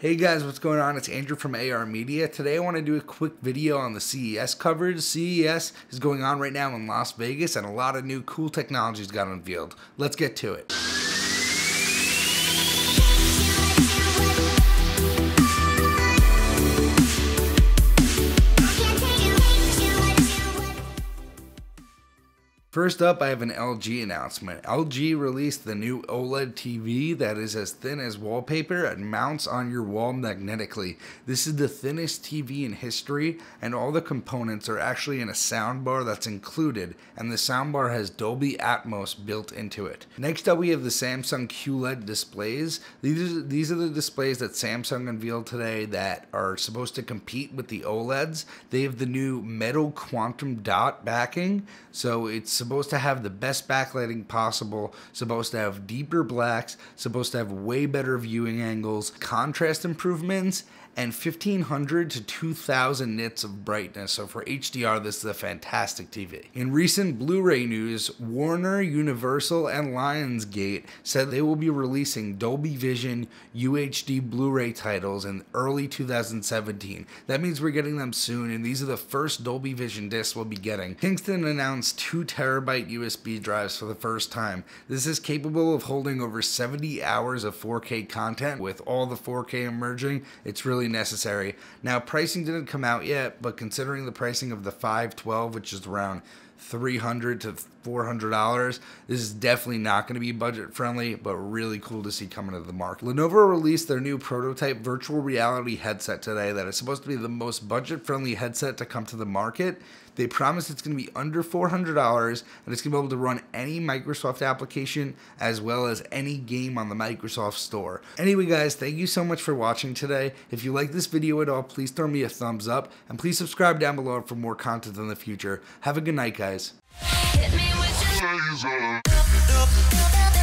Hey guys, what's going on? It's Andrew from AR Media. Today I want to do a quick video on the CES coverage. CES is going on right now in Las Vegas and a lot of new cool technologies got unveiled. Let's get to it. First up, I have an LG announcement. LG released the new OLED TV that is as thin as wallpaper and mounts on your wall magnetically. This is the thinnest TV in history, and all the components are actually in a soundbar that's included, and the soundbar has Dolby Atmos built into it. Next up, we have the Samsung QLED displays. These are the displays that Samsung unveiled today that are supposed to compete with the OLEDs. They have the new metal quantum dot backing, so it's supposed to have the best backlighting possible, supposed to have deeper blacks, supposed to have way better viewing angles, contrast improvements, and 1500 to 2000 nits of brightness. So for HDR, this is a fantastic TV. In recent Blu-ray news, Warner, Universal, and Lionsgate said they will be releasing Dolby Vision UHD Blu-ray titles in early 2017. That means we're getting them soon, and these are the first Dolby Vision discs we'll be getting. Kingston announced 2 terabyte USB drives for the first time. This is capable of holding over 70 hours of 4K content. With all the 4K emerging, it's really necessary. Now, pricing didn't come out yet, but considering the pricing of the 512, which is around $300 to $400, this is definitely not going to be budget friendly, but really cool to see coming to the market. Lenovo released their new prototype virtual reality headset today that is supposed to be the most budget friendly headset to come to the market. They promised it's going to be under $400 and it's going to be able to run any Microsoft application as well as any game on the Microsoft Store. Anyway guys, thank you so much for watching today. If you like this video at all, please throw me a thumbs up and please subscribe down below for more content in the future. Have a good night guys. Hit me with your